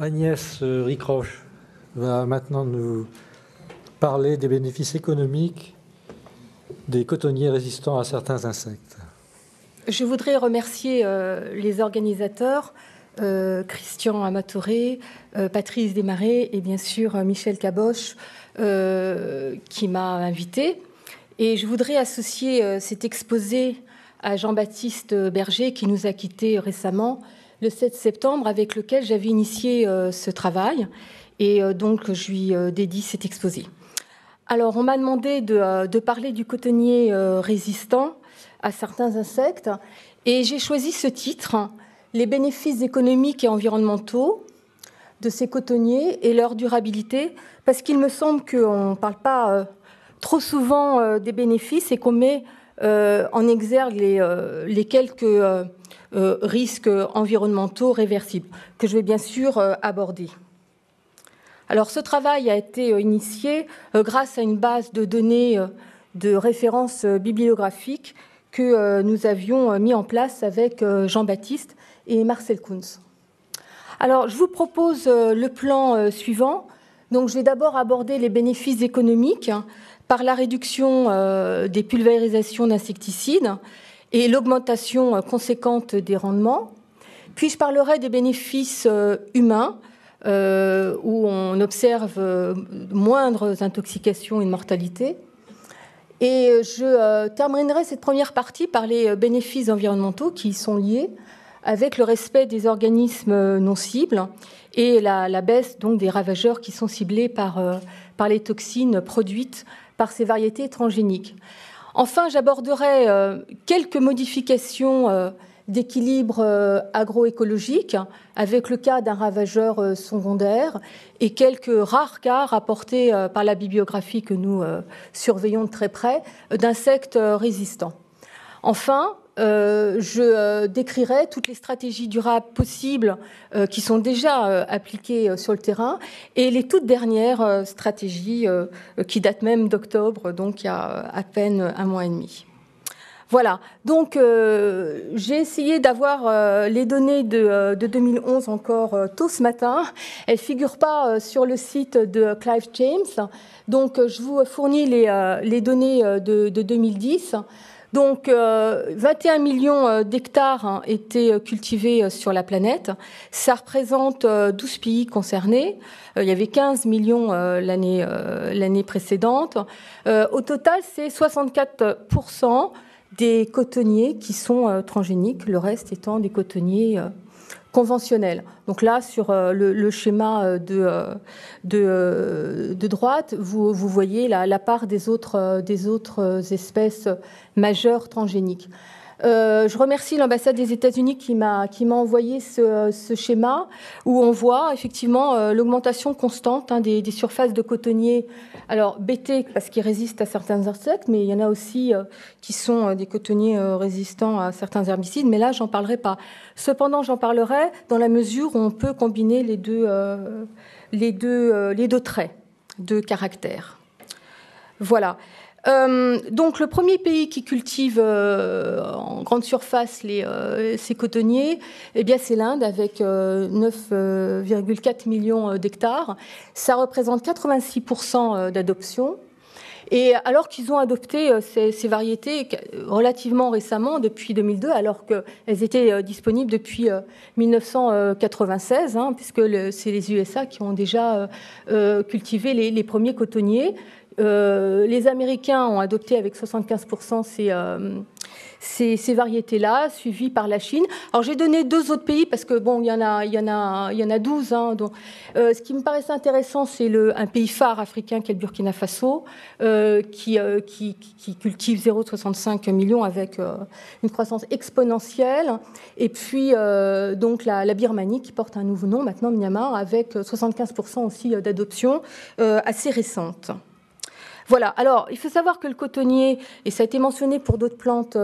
Agnès Ricroche va maintenant nous parler des bénéfices économiques des cotonniers résistants à certains insectes. Je voudrais remercier les organisateurs, Christian Amatoré, Patrice Desmarais et bien sûr Michel Caboche qui m'a invité. Et je voudrais associer cet exposé à Jean-Baptiste Berger qui nous a quittés récemment le 7 septembre, avec lequel j'avais initié ce travail. Et donc, je lui dédie cet exposé. Alors, on m'a demandé de parler du cotonnier résistant à certains insectes. Et j'ai choisi ce titre, « Les bénéfices économiques et environnementaux de ces cotonniers et leur durabilité », parce qu'il me semble qu'on ne parle pas trop souvent des bénéfices et qu'on met en exergue les quelques risques environnementaux réversibles, que je vais bien sûr aborder. Alors, ce travail a été initié grâce à une base de données de références bibliographiques que nous avions mis en place avec Jean-Baptiste et Marcel Kuntz. Alors, je vous propose le plan suivant. Donc, je vais d'abord aborder les bénéfices économiques par la réduction des pulvérisations d'insecticides et l'augmentation conséquente des rendements. Puis je parlerai des bénéfices humains, où on observe moindres intoxications et mortalité. Et je terminerai cette première partie par les bénéfices environnementaux qui y sont liés, avec le respect des organismes non cibles et la baisse donc des ravageurs qui sont ciblés par les toxines produites par ces variétés transgéniques. Enfin, j'aborderai quelques modifications d'équilibre agroécologique avec le cas d'un ravageur secondaire et quelques rares cas rapportés par la bibliographie que nous surveillons de très près d'insectes résistants. Enfin, je décrirai toutes les stratégies durables possibles qui sont déjà appliquées sur le terrain et les toutes dernières stratégies qui datent même d'octobre, donc il y a à peine un mois et demi. Voilà, donc j'ai essayé d'avoir les données de 2011 encore tôt ce matin. Elles ne figurent pas sur le site de Clive James. Donc je vous fournis les données de 2010. Donc 21 millions d'hectares étaient cultivés sur la planète. Ça représente 12 pays concernés. Il y avait 15 millions l'année précédente. Au total, c'est 64% des cotonniers qui sont transgéniques, le reste étant des cotonniers conventionnels. Donc là, sur le schéma de droite, vous voyez la part des autres espèces majeures transgéniques. Je remercie l'ambassade des États-Unis qui m'a envoyé ce schéma où on voit effectivement l'augmentation constante des surfaces de cotonniers. Alors BT parce qu'ils résistent à certains insectes, mais il y en a aussi qui sont des cotonniers résistants à certains herbicides. Mais là, j'en parlerai pas. Cependant, j'en parlerai dans la mesure où on peut combiner les deux traits de caractère. Voilà. Donc le premier pays qui cultive en grande surface ces cotonniers, eh bien c'est l'Inde avec 9,4 millions d'hectares. Ça représente 86% d'adoption. Et alors qu'ils ont adopté ces variétés relativement récemment, depuis 2002, alors qu'elles étaient disponibles depuis 1996, puisque c'est les USA qui ont déjà cultivé les premiers cotonniers. Les Américains ont adopté avec 75% ces variétés-là, suivies par la Chine. Alors j'ai donné deux autres pays parce que bon, il y en a 12. Donc, ce qui me paraissait intéressant, c'est un pays phare africain qui est le Burkina Faso, qui cultive 0,65 millions avec une croissance exponentielle. Et puis donc la Birmanie qui porte un nouveau nom maintenant, Myanmar, avec 75% aussi d'adoption assez récente. Voilà. Alors, il faut savoir que le cotonnier, et ça a été mentionné pour d'autres plantes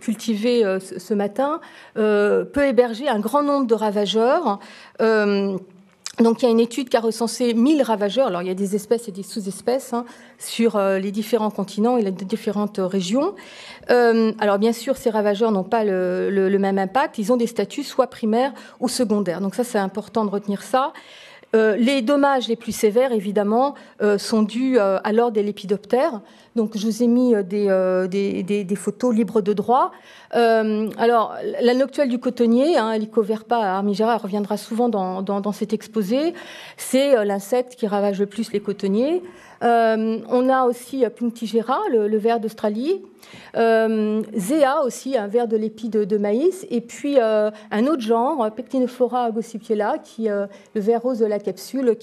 cultivées ce matin, peut héberger un grand nombre de ravageurs Donc, il y a une étude qui a recensé 1000 ravageurs. Alors, il y a des espèces et des sous-espèces sur les différents continents et les différentes régions. Alors, bien sûr, ces ravageurs n'ont pas le même impact. Ils ont des statuts soit primaires ou secondaires. Donc, ça, c'est important de retenir ça. Les dommages les plus sévères, évidemment, sont dus à l'ordre des lépidoptères. Donc, je vous ai mis des photos libres de droit. Alors, la noctuelle du cotonnier, Helicoverpa armigera, reviendra souvent dans cet exposé. C'est l'insecte qui ravage le plus les cotonniers. On a aussi Punctigera, le ver d'Australie. Zea aussi, un ver de l'épi de maïs. Et puis, un autre genre, Pectinophora gossypiella, qui le ver rose de la capsule,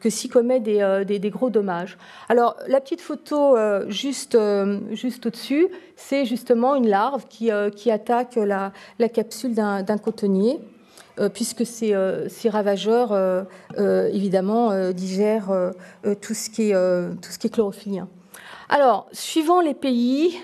que s'y commet des gros dommages. Alors, la petite photo juste au-dessus, c'est justement une larve qui attaque la capsule d'un cotonnier, puisque ces ravageurs, évidemment, digèrent tout ce qui est chlorophyllien. Alors, suivant les pays,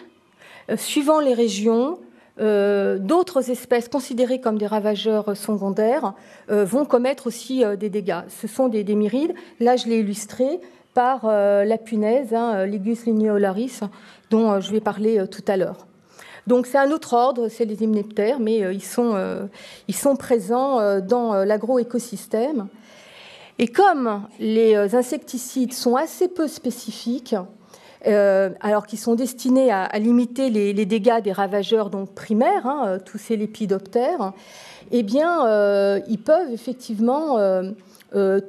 suivant les régions, d'autres espèces considérées comme des ravageurs secondaires vont commettre aussi des dégâts. Ce sont des myrides. Là, je l'ai illustré par la punaise, Lygus lineolaris, dont je vais parler tout à l'heure. Donc, c'est un autre ordre, c'est les hyménoptères, mais ils sont présents dans l'agroécosystème. Et comme les insecticides sont assez peu spécifiques, alors qu'ils sont destinés à limiter les dégâts des ravageurs donc primaires, tous ces lépidoptères, eh bien, ils peuvent effectivement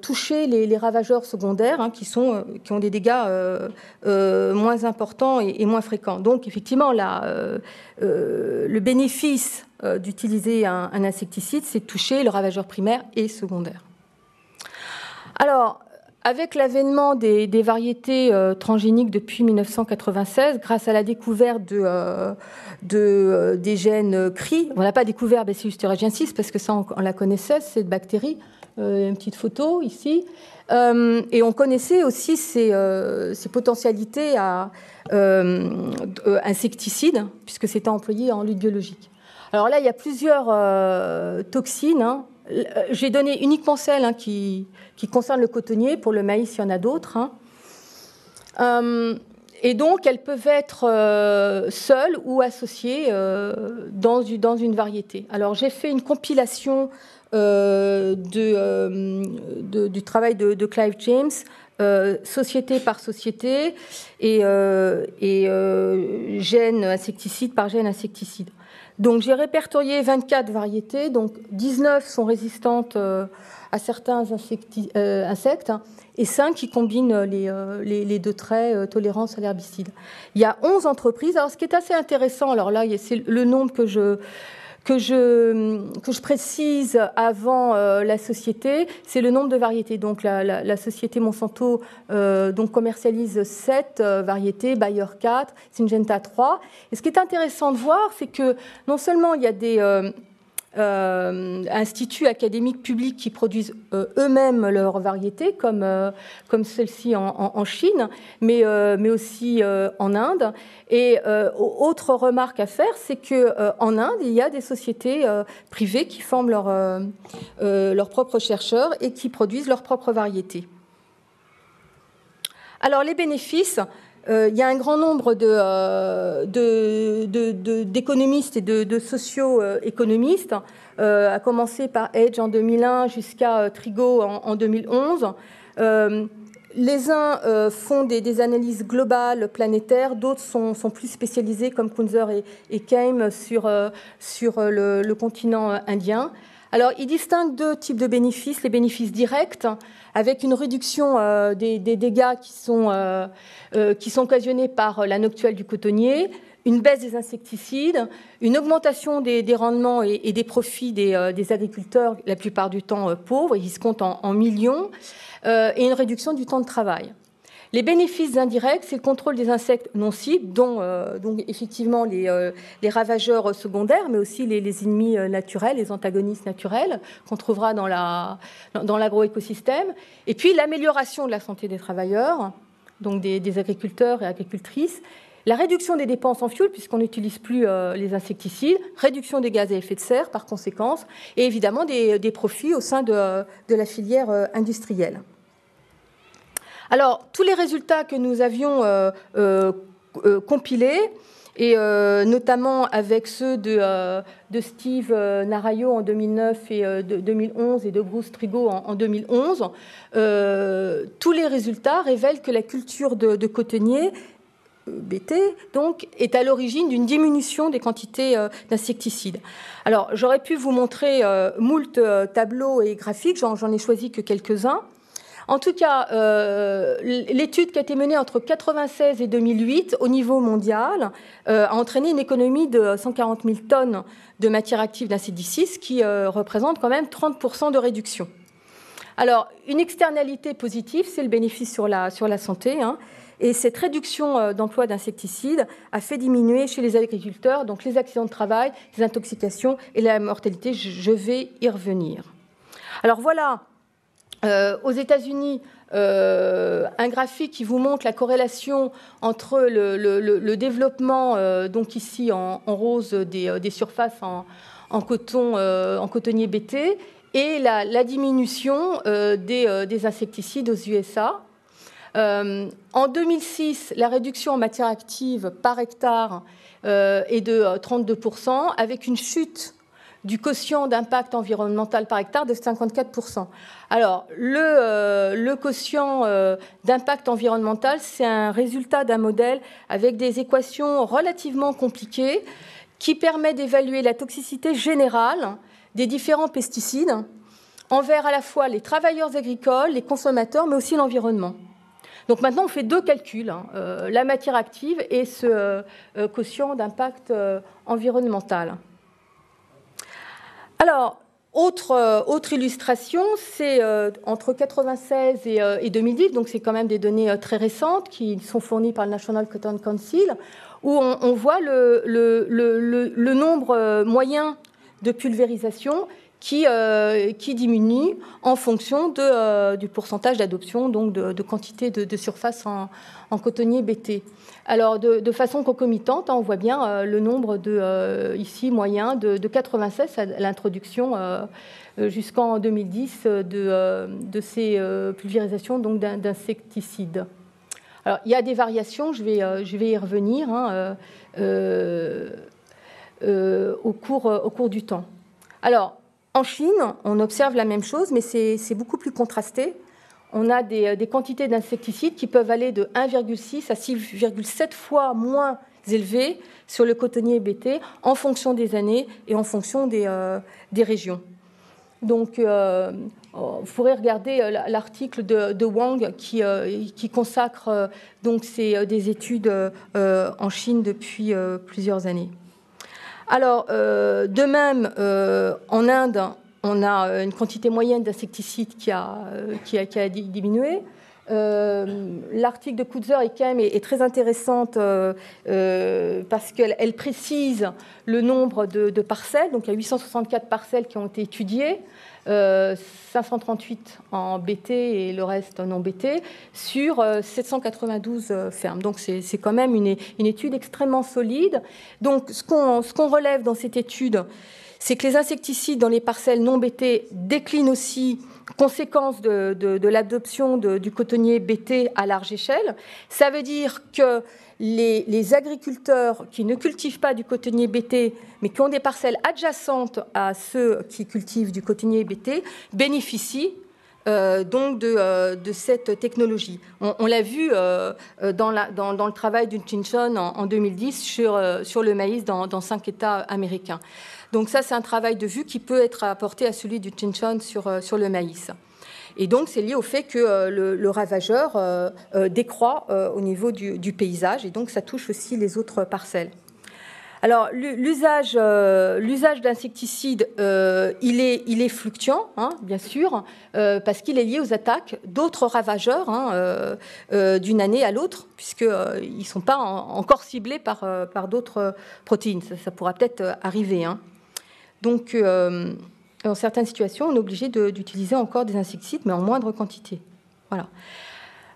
toucher les ravageurs secondaires qui ont des dégâts moins importants et moins fréquents. Donc, effectivement, le bénéfice d'utiliser un insecticide, c'est de toucher le ravageur primaire et secondaire. Alors, avec l'avènement des variétés transgéniques depuis 1996, grâce à la découverte des gènes CRI, on n'a pas découvert Bacillus thuringiensis parce que ça, on la connaissait, cette bactérie. Une petite photo ici. Et on connaissait aussi ces potentialités insecticides, puisque c'était employé en lutte biologique. Alors là, il y a plusieurs toxines, J'ai donné uniquement celle qui concerne le cotonnier. Pour le maïs, il y en a d'autres. Et donc, elles peuvent être seules ou associées dans une variété. Alors, j'ai fait une compilation du travail de Clive James, société par société, et gène insecticide par gène insecticide. Donc, j'ai répertorié 24 variétés, donc 19 sont résistantes à certains insectes et 5 qui combinent les deux traits, tolérance à l'herbicide. Il y a 11 entreprises. Alors, ce qui est assez intéressant, alors là, c'est le nombre que je précise avant la société, c'est le nombre de variétés. Donc, la société Monsanto donc commercialise 7 variétés, Bayer 4, Syngenta 3. Et ce qui est intéressant de voir, c'est que non seulement il y a des instituts académiques publics qui produisent eux-mêmes leurs variétés, comme celle-ci en Chine, mais aussi en Inde. Et autre remarque à faire, c'est qu'en Inde, il y a des sociétés privées qui forment leurs propres chercheurs et qui produisent leurs propres variétés. Alors, les bénéfices. Il y a un grand nombre d'économistes et de socio-économistes, à commencer par Edge en 2001 jusqu'à Trigo en 2011. Les uns font des analyses globales, planétaires, d'autres sont plus spécialisés, comme Kunzer et Kaim, sur le continent indien. Alors, ils distinguent deux types de bénéfices. Les bénéfices directs, avec une réduction des dégâts qui sont occasionnés par la noctuelle du cotonnier, une baisse des insecticides, une augmentation des rendements et des profits des agriculteurs, la plupart du temps pauvres, ils se comptent en millions, et une réduction du temps de travail. Les bénéfices indirects, c'est le contrôle des insectes non cibles, dont effectivement les ravageurs secondaires, mais aussi les ennemis naturels, les antagonistes naturels qu'on trouvera dans l'agroécosystème. Et puis l'amélioration de la santé des travailleurs, donc des agriculteurs et agricultrices, La réduction des dépenses en fuel, puisqu'on n'utilise plus les insecticides, réduction des gaz à effet de serre par conséquence, et évidemment des profits au sein de la filière industrielle. Alors, tous les résultats que nous avions compilés, et notamment avec ceux de Steve Narayo en 2009 et de 2011 et de Bruce Trigo en 2011, tous les résultats révèlent que la culture de cotonnier BT, donc, est à l'origine d'une diminution des quantités d'insecticides. Alors, j'aurais pu vous montrer moult tableaux et graphiques, j'en ai choisi que quelques-uns. En tout cas, l'étude qui a été menée entre 1996 et 2008 au niveau mondial a entraîné une économie de 140 000 tonnes de matière active d'insecticides, qui représente quand même 30% de réduction. Alors, une externalité positive, c'est le bénéfice sur la santé, hein. Et cette réduction d'emploi d'insecticides a fait diminuer chez les agriculteurs donc les accidents de travail, les intoxications et la mortalité. Je vais y revenir. Alors voilà, aux États-Unis, un graphique qui vous montre la corrélation entre le développement, donc ici en rose, des surfaces en coton, en cotonnier BT, et la diminution des insecticides aux USA. En 2006, la réduction en matière active par hectare est de 32%, avec une chute du quotient d'impact environnemental par hectare de 54%. Alors, le quotient d'impact environnemental, c'est un résultat d'un modèle avec des équations relativement compliquées qui permet d'évaluer la toxicité générale des différents pesticides envers à la fois les travailleurs agricoles, les consommateurs, mais aussi l'environnement. Donc maintenant, on fait deux calculs, hein, la matière active et ce quotient d'impact environnemental. Alors, autre illustration, c'est entre 1996 et 2010, donc c'est quand même des données très récentes qui sont fournies par le National Cotton Council, où on voit le nombre moyen de pulvérisation qui diminue en fonction du pourcentage d'adoption, donc de quantité de surface en cotonnier BT. Alors, de façon concomitante, hein, on voit bien le nombre ici moyen de 96 à l'introduction jusqu'en 2010 de ces pulvérisations d'insecticides. Alors, il y a des variations, je vais y revenir hein, au cours du temps. Alors, en Chine, on observe la même chose, mais c'est beaucoup plus contrasté. On a des quantités d'insecticides qui peuvent aller de 1,6 à 6,7 fois moins élevées sur le cotonnier BT en fonction des années et en fonction des régions. Donc, vous pourrez regarder l'article de Wang qui consacre donc des études en Chine depuis plusieurs années. Alors, de même, en Inde, on a une quantité moyenne d'insecticides qui a diminué. L'article de Kutzer et Kaim est très intéressante parce qu'elle précise le nombre de parcelles. Donc, il y a 864 parcelles qui ont été étudiées, 538 en BT et le reste non BT, sur 792 fermes. Donc, c'est quand même une étude extrêmement solide. Donc, ce qu'on relève dans cette étude, c'est que les insecticides dans les parcelles non BT déclinent aussi, conséquence de l'adoption du cotonnier BT à large échelle. Ça veut dire que les agriculteurs qui ne cultivent pas du cotonnier BT, mais qui ont des parcelles adjacentes à ceux qui cultivent du cotonnier BT, bénéficient donc de cette technologie. On l'a vu dans le travail du Chinchon en 2010 sur le maïs dans 5 États américains. Donc ça, c'est un travail de vue qui peut être apporté à celui du Chinchon sur le maïs. Et donc, c'est lié au fait que le ravageur décroît au niveau du paysage, et donc ça touche aussi les autres parcelles. Alors, l'usage d'insecticides, il est fluctuant, hein, bien sûr, parce qu'il est lié aux attaques d'autres ravageurs hein, d'une année à l'autre, puisqu'ils ne sont pas encore ciblés par d'autres protéines. Ça pourra peut-être arriver. Hein. Donc, dans certaines situations, on est obligé d'utiliser encore des insecticides, mais en moindre quantité. Voilà.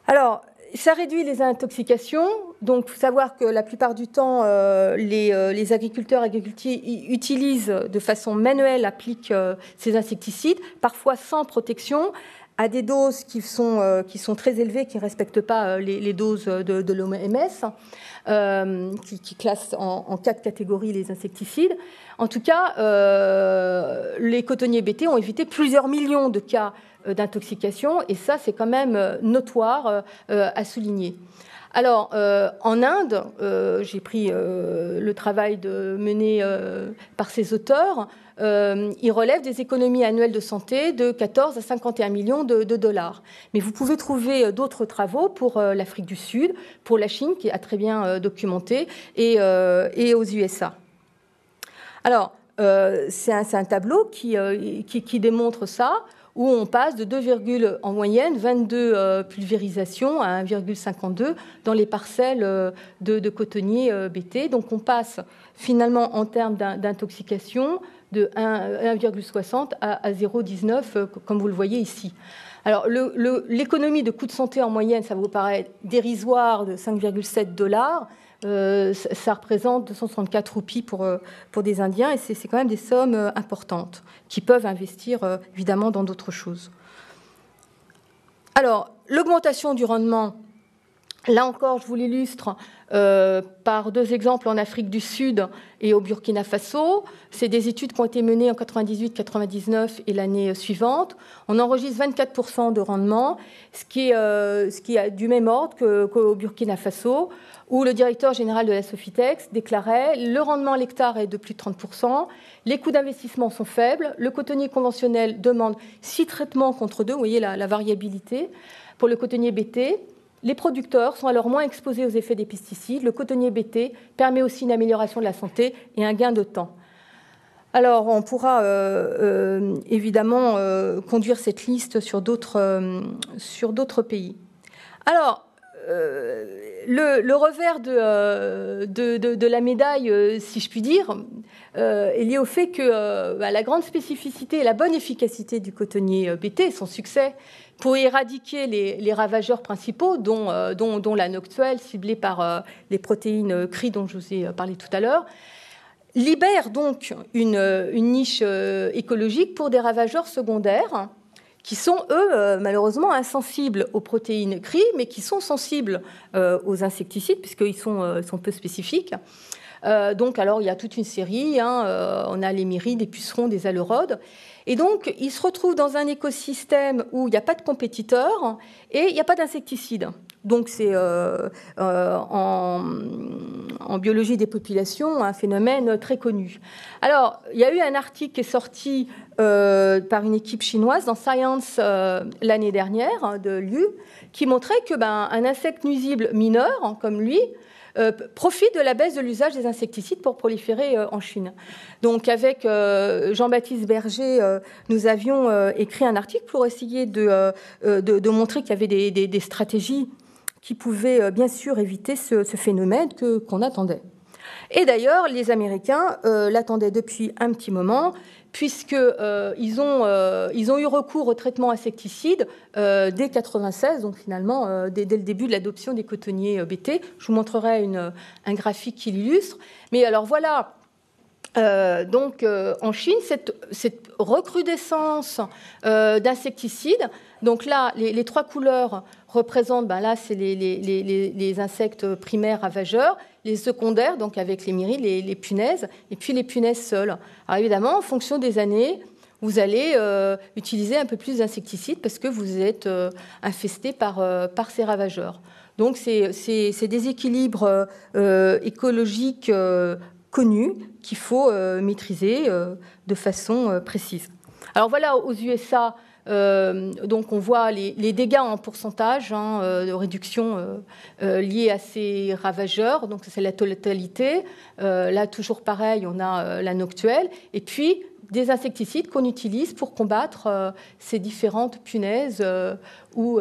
Alors, Ça réduit les intoxications. Donc, il faut savoir que la plupart du temps, les agriculteurs utilisent de façon manuelle, appliquent ces insecticides, parfois sans protection, à des doses qui sont très élevées, qui ne respectent pas les doses de l'OMS, qui classe en 4 catégories les insecticides. En tout cas, les cotonniers bêtés ont évité plusieurs millions de cas d'intoxication, et ça, c'est quand même notoire à souligner. Alors, en Inde, j'ai pris le travail mené par ces auteurs, ils relèvent des économies annuelles de santé de 14 à 51 millions de dollars. Mais vous pouvez trouver d'autres travaux pour l'Afrique du Sud, pour la Chine, qui a très bien documenté, et aux USA. Alors, c'est un tableau qui démontre ça, où on passe de 2, en moyenne, 22 pulvérisations à 1,52 dans les parcelles de cotonniers bêtés. Donc on passe finalement en termes d'intoxication de 1,60 à 0,19, comme vous le voyez ici. Alors l'économie de coût de santé en moyenne, ça vous paraît dérisoire, de 5,7 dollars. Ça représente 264 roupies pour des Indiens, et c'est quand même des sommes importantes qui peuvent investir évidemment dans d'autres choses. Alors, l'augmentation du rendement, là encore, je vous l'illustre par 2 exemples en Afrique du Sud et au Burkina Faso. C'est des études qui ont été menées en 98, 99 et l'année suivante. On enregistre 24% de rendement, ce qui est du même ordre qu'au Burkina Faso, où le directeur général de la Sofitex déclarait « Le rendement à l'hectare est de plus de 30%, les coûts d'investissement sont faibles, le cotonnier conventionnel demande 6 traitements contre 2, vous voyez la variabilité, pour le cotonnier bêté. Les producteurs sont alors moins exposés aux effets des pesticides. Le cotonnier bêté permet aussi une amélioration de la santé et un gain de temps. » Alors, on pourra évidemment conduire cette liste sur d'autres pays. Alors, le revers de la médaille, si je puis dire, est lié au fait que la grande spécificité et la bonne efficacité du cotonnier bêté, son succès pour éradiquer les ravageurs principaux, dont la noctuelle, ciblée par les protéines CRI dont je vous ai parlé tout à l'heure, libère donc une niche écologique pour des ravageurs secondaires, qui sont, eux, malheureusement, insensibles aux protéines CRI, mais qui sont sensibles aux insecticides, puisqu'ils sont peu spécifiques. Donc, alors, il y a toute une série, on a les myrides, des pucerons, des aleurodes. Et donc, ils se retrouvent dans un écosystème où il n'y a pas de compétiteurs et il n'y a pas d'insecticides. Donc, c'est en biologie des populations un phénomène très connu. Alors, il y a eu un article qui est sorti par une équipe chinoise dans Science l'année dernière, de Liu, qui montrait que un insecte nuisible mineur, comme lui, profite de la baisse de l'usage des insecticides pour proliférer en Chine. Donc avec Jean-Baptiste Berger, nous avions écrit un article pour essayer de montrer qu'il y avait des stratégies qui pouvaient bien sûr éviter ce phénomène qu'on attendait. Et d'ailleurs, les Américains l'attendaient depuis un petit moment, puisque ils ont eu recours au traitement insecticide dès 1996, donc finalement dès le début de l'adoption des cotonniers bêtés. Je vous montrerai un graphique qui l'illustre. Mais alors voilà, donc en Chine, cette recrudescence d'insecticides, donc là, les 3 couleurs représentent, là, c'est les insectes primaires ravageurs, les secondaires, donc avec les myrides, les punaises, et puis les punaises seules. Alors évidemment, en fonction des années, vous allez utiliser un peu plus d'insecticides parce que vous êtes infesté par ces ravageurs. Donc ces déséquilibres écologiques connus qu'il faut maîtriser de façon précise. Alors voilà, aux USA... donc on voit les dégâts en pourcentage de réduction liés à ces ravageurs, donc c'est la totalité. Là toujours pareil, on a la noctuelle et puis des insecticides qu'on utilise pour combattre ces différentes punaises ou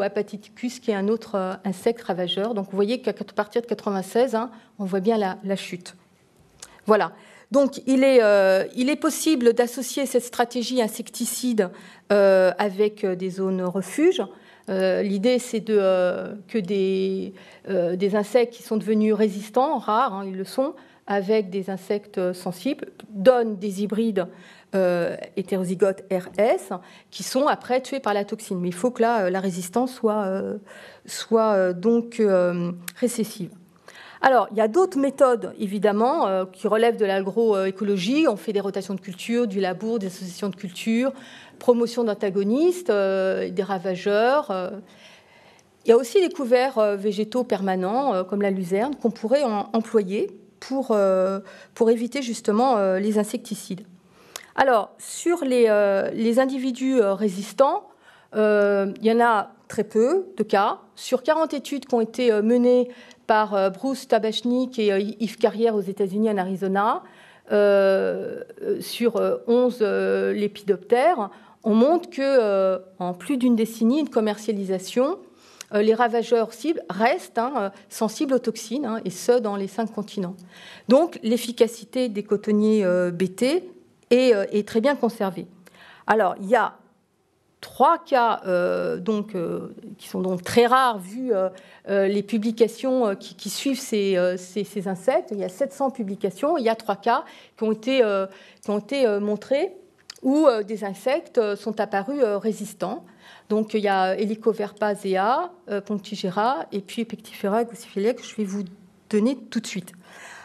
Apaticus, qui est un autre insecte ravageur. Donc vous voyez qu'à partir de 1996, on voit bien la chute. Voilà. Donc, il est possible d'associer cette stratégie insecticide avec des zones refuges, L'idée, c'est que des insectes qui sont devenus résistants, rares, hein, ils le sont, avec des insectes sensibles, donnent des hybrides hétérozygotes RS qui sont après tués par la toxine. Mais il faut que là, la résistance soit donc récessive. Alors, il y a d'autres méthodes, évidemment, qui relèvent de l'agroécologie. On fait des rotations de culture, du labour, des associations de culture, promotion d'antagonistes, des ravageurs. Il y a aussi des couverts végétaux permanents, comme la luzerne, qu'on pourrait employer pour éviter justement les insecticides. Alors, sur les individus résistants, il y en a très peu de cas. Sur 40 études qui ont été menées par Bruce Tabachnik et Yves Carrière aux États-Unis, en Arizona, sur 11 lépidoptères, on montre que en plus d'une décennie de commercialisation, les ravageurs cibles restent sensibles aux toxines, et ce, dans les 5 continents. Donc, l'efficacité des cotonniers BT est très bien conservée. Alors, il y a 3 cas qui sont donc très rares vu les publications qui suivent ces insectes. Il y a 700 publications, il y a 3 cas qui ont été montrés où des insectes sont apparus résistants. Donc il y a Helicoverpa armigera, Punctigera et puis Pectinophora gossypiella que je vais vous donner tout de suite.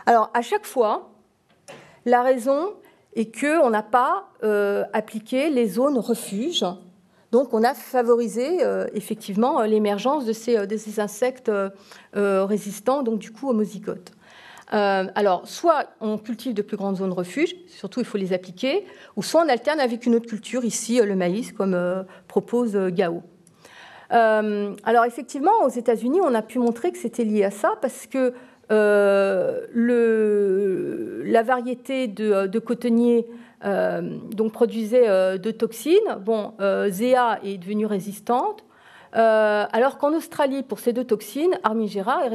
Alors à chaque fois, la raison est qu'on n'a pas appliqué les zones refuges. Donc, on a favorisé effectivement l'émergence de ces insectes résistants, donc du coup homozygotes. Alors, soit on cultive de plus grandes zones refuges, surtout il faut les appliquer, ou soit on alterne avec une autre culture, ici le maïs, comme propose Gao. Alors, effectivement, aux États-Unis, on a pu montrer que c'était lié à ça, parce que la variété de cotonniers donc produisait deux toxines. Bon, Zea est devenue résistante, alors qu'en Australie, pour ces deux toxines, Armigera est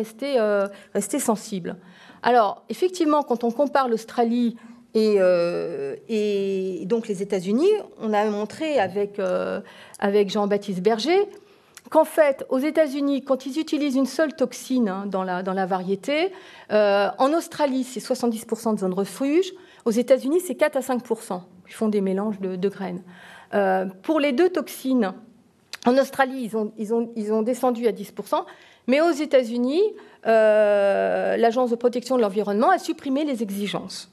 restée sensible. Alors, effectivement, quand on compare l'Australie et donc les États-Unis, on a montré avec Jean-Baptiste Berger qu'en fait, aux États-Unis, quand ils utilisent une seule toxine dans la variété, en Australie, c'est 70% de zones refuges. Aux États-Unis, c'est 4 à 5%. Ils font des mélanges de graines. Pour les deux toxines, en Australie, ils ont descendu à 10%, mais aux États-Unis, l'Agence de protection de l'environnement a supprimé les exigences.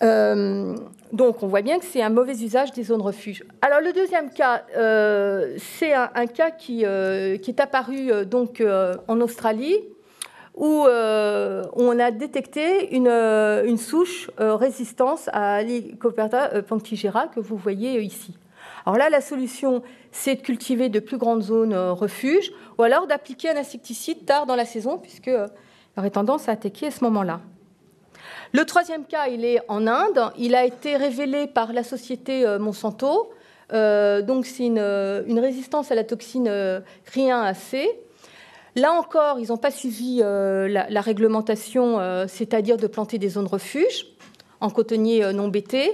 Donc, on voit bien que c'est un mauvais usage des zones refuges. Alors, le deuxième cas, c'est un cas qui est apparu en Australie, où on a détecté une souche résistance à Helicoverpa punctigera que vous voyez ici. Alors là, la solution, c'est de cultiver de plus grandes zones refuges, ou alors d'appliquer un insecticide tard dans la saison, puisque il aurait tendance à attaquer à ce moment-là. Le troisième cas, il est en Inde. Il a été révélé par la société Monsanto. Donc c'est une résistance à la toxine RIA-1AC. Là encore, ils n'ont pas suivi la réglementation, c'est-à-dire de planter des zones refuges en cotonnier non BT.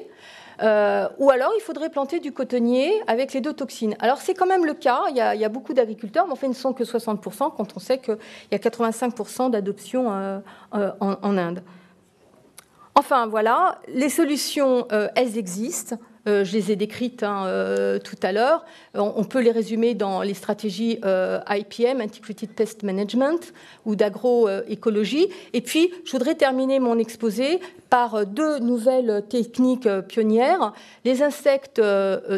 Ou alors, il faudrait planter du cotonnier avec les deux toxines. Alors, c'est quand même le cas. Il y a beaucoup d'agriculteurs, mais en fait, ils ne sont que 60% quand on sait qu'il y a 85% d'adoption en Inde. Enfin, voilà, les solutions, elles existent. Je les ai décrites tout à l'heure. On peut les résumer dans les stratégies IPM, Integrated Pest Management, ou d'agroécologie. Et puis, je voudrais terminer mon exposé par 2 nouvelles techniques pionnières, les insectes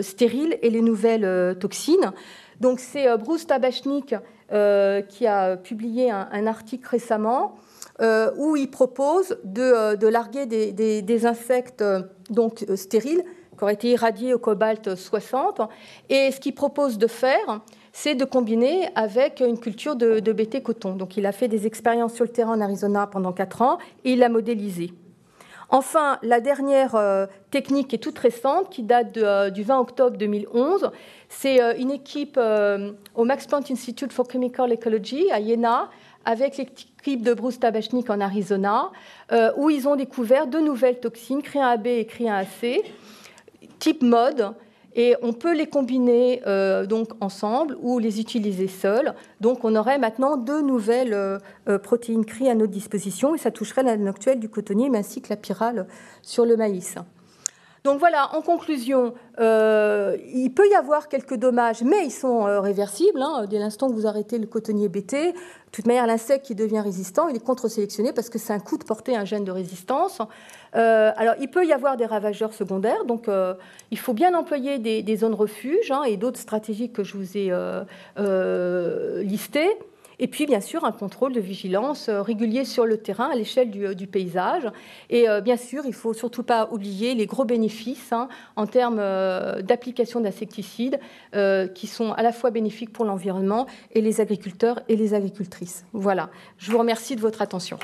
stériles et les nouvelles toxines. Donc, c'est Bruce Tabachnik qui a publié un article récemment où il propose de larguer des insectes donc, stériles qui auraient été irradiés au cobalt 60. Et ce qu'il propose de faire, c'est de combiner avec une culture de BT coton. Donc il a fait des expériences sur le terrain en Arizona pendant 4 ans et il l'a modélisé. Enfin, la dernière technique est toute récente, qui date du 20 octobre 2011. C'est une équipe au Max Planck Institute for Chemical Ecology à Jena, avec l'équipe de Bruce Tabachnik en Arizona, où ils ont découvert 2 nouvelles toxines, CRI1AB et CRI1AC, type mode, Et on peut les combiner donc ensemble ou les utiliser seuls. Donc on aurait maintenant deux nouvelles protéines cries à notre disposition et ça toucherait la noctuelle du cotonnier mais ainsi que la pyrale sur le maïs. Donc voilà, en conclusion, il peut y avoir quelques dommages, mais ils sont réversibles. Hein, dès l'instant que vous arrêtez le cotonnier bêté, de toute manière, l'insecte qui devient résistant, il est contre-sélectionné parce que c'est un coup de porter un gène de résistance. Alors, il peut y avoir des ravageurs secondaires, donc il faut bien employer des zones refuges hein, et d'autres stratégies que je vous ai listées. Et puis, bien sûr, un contrôle de vigilance régulier sur le terrain à l'échelle du paysage. Et bien sûr, il ne faut surtout pas oublier les gros bénéfices hein, en termes d'application d'insecticides qui sont à la fois bénéfiques pour l'environnement et les agriculteurs et les agricultrices. Voilà. Je vous remercie de votre attention.